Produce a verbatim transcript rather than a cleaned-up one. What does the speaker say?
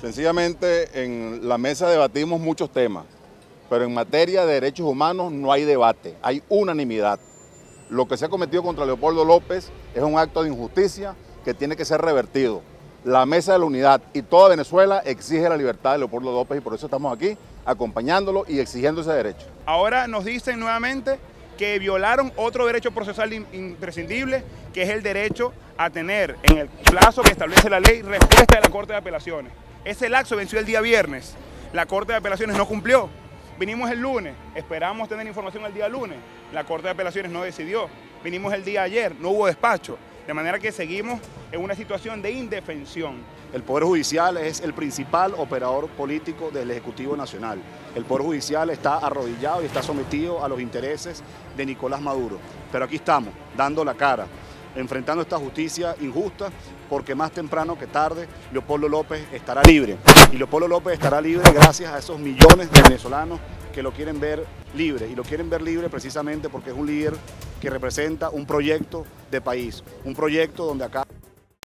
Sencillamente en la mesa debatimos muchos temas, pero en materia de derechos humanos no hay debate, hay unanimidad. Lo que se ha cometido contra Leopoldo López es un acto de injusticia que tiene que ser revertido. La Mesa de la Unidad y toda Venezuela exige la libertad de Leopoldo López y por eso estamos aquí acompañándolo y exigiendo ese derecho. Ahora nos dicen nuevamente que violaron otro derecho procesal imprescindible, que es el derecho a tener en el plazo que establece la ley respuesta de la Corte de Apelaciones. Ese lapso venció el día viernes, la Corte de Apelaciones no cumplió. Vinimos el lunes, esperamos tener información el día lunes, la Corte de Apelaciones no decidió. Vinimos el día ayer, no hubo despacho. De manera que seguimos en una situación de indefensión. El Poder Judicial es el principal operador político del Ejecutivo Nacional. El Poder Judicial está arrodillado y está sometido a los intereses de Nicolás Maduro. Pero aquí estamos, dando la cara, enfrentando esta justicia injusta, porque más temprano que tarde Leopoldo López estará libre. Y Leopoldo López estará libre gracias a esos millones de venezolanos que lo quieren ver libre. Y lo quieren ver libre precisamente porque es un líder que representa un proyecto de país, un proyecto donde acá